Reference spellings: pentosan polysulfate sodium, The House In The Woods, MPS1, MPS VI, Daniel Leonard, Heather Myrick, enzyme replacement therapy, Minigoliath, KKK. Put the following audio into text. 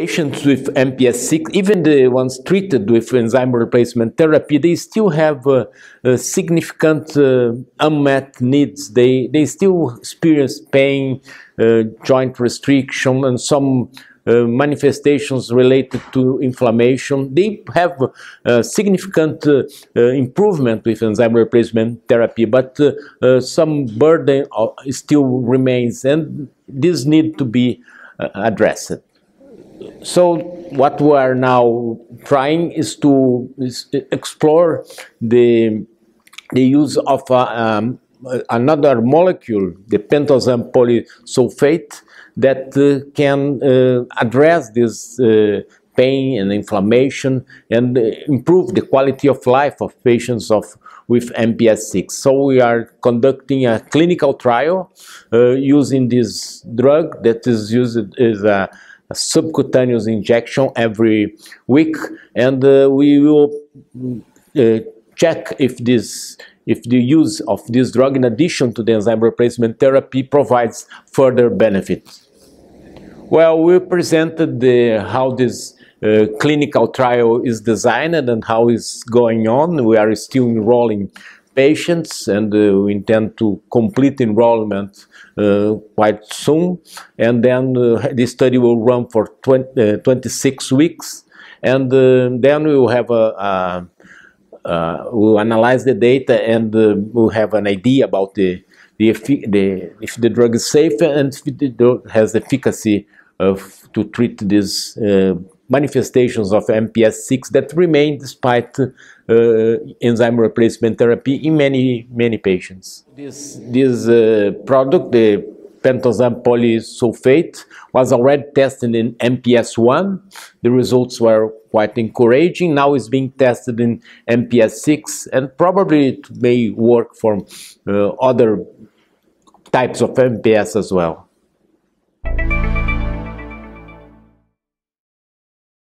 patients with MPS VI, even the ones treated with enzyme replacement therapy, they still have significant unmet needs. They still experience pain, joint restriction, and some manifestations related to inflammation. They have significant improvement with enzyme replacement therapy, but some burden still remains, and these need to be addressed. So what we are now trying is to explore the use of another molecule, the pentosan polysulfate, that can address this pain and inflammation and improve the quality of life of patients with MPS VI. So we are conducting a clinical trial using this drug that is used as a subcutaneous injection every week, and we will check if the use of this drug, in addition to the enzyme replacement therapy, provides further benefits. Well, we presented how this clinical trial is designed and how it's going on. We are still enrolling patients, and we intend to complete enrollment quite soon. And then this study will run for 26 weeks, and then we will have we'll analyze the data, and we'll have an idea about if the drug is safe and if it has efficacy to treat these manifestations of MPS VI that remain despite enzyme replacement therapy in many patients. This product, the pentosan polysulfate, was already tested in MPS1. The results were quite encouraging. Now it's being tested in MPS VI, and probably it may work for other types of MPS as well.